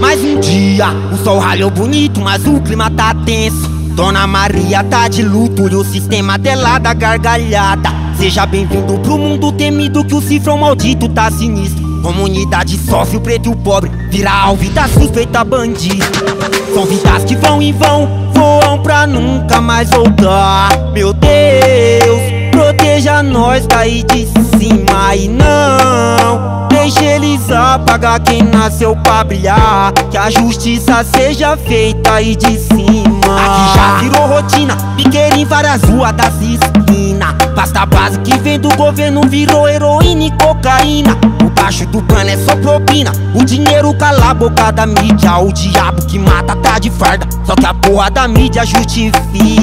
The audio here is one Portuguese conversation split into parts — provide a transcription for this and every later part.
mais um dia. O sol ralhou bonito, mas o clima tá tenso. Dona Maria tá de luto, olha o sistema dela da gargalhada. Seja bem-vindo pro mundo temido, que o cifrão maldito tá sinistro. Comunidade sofre, o preto e o pobre vira alvo da suspeita bandida. São vidas que vão e vão, voam pra nunca mais voltar. Meu Deus, proteja nós daí de cima e não deixe eles apagar quem nasceu pra brilhar. Que a justiça seja feita aí de cima. Aqui já virou rotina, piqueira em várias ruas das esquinas. Pasta base que vem do governo virou heroína e cocaína. O baixo do pano é só propina, o dinheiro cala a boca da mídia. O diabo que mata tá de farda, só que a porra da mídia justifica.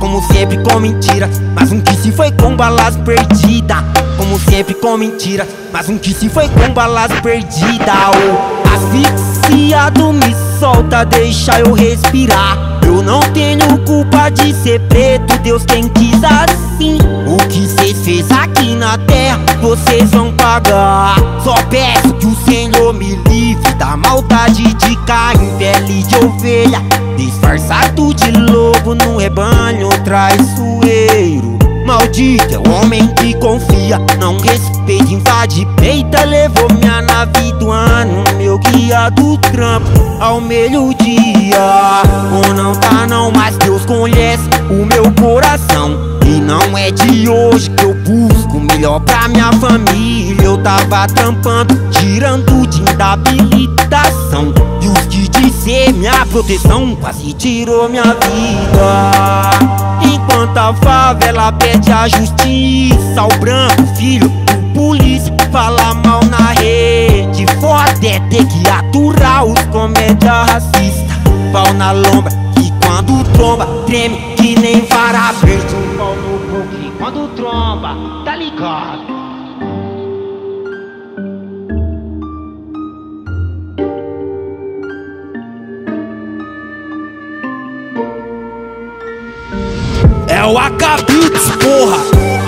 Como sempre com mentira, mas um que se foi com balas perdida. Como sempre com mentira, mas um que se foi com balas perdida. Oh, asfixiado me solta, deixa eu respirar. Eu não tenho culpa de ser preto, Deus quem quis assim. O que cês fez aqui na terra, vocês vão pagar. Só peço que o Senhor me livre da maldade de carne, pele de ovelha, disfarçado de lobo no rebanho traiçoeiro. Maldito é o homem que confia, não respeita, invade peita. Levou minha nave do ano, meu guia do trampo ao meio-dia. Ou não tá não, mas Deus conhece o meu coração. E não é de hoje que eu busco o melhor pra minha família. Eu tava trampando, tirando de habilitação, e os que dizer minha proteção quase tirou minha vida. Enquanto a favela pede a justiça, o branco filho do polícia fala mal na rede. Foda é ter que aturar os comédia racista. Pau na lomba que quando tromba treme que nem vara verde. Pau no cu que quando tromba tá ligado. É o AK Beats, porra!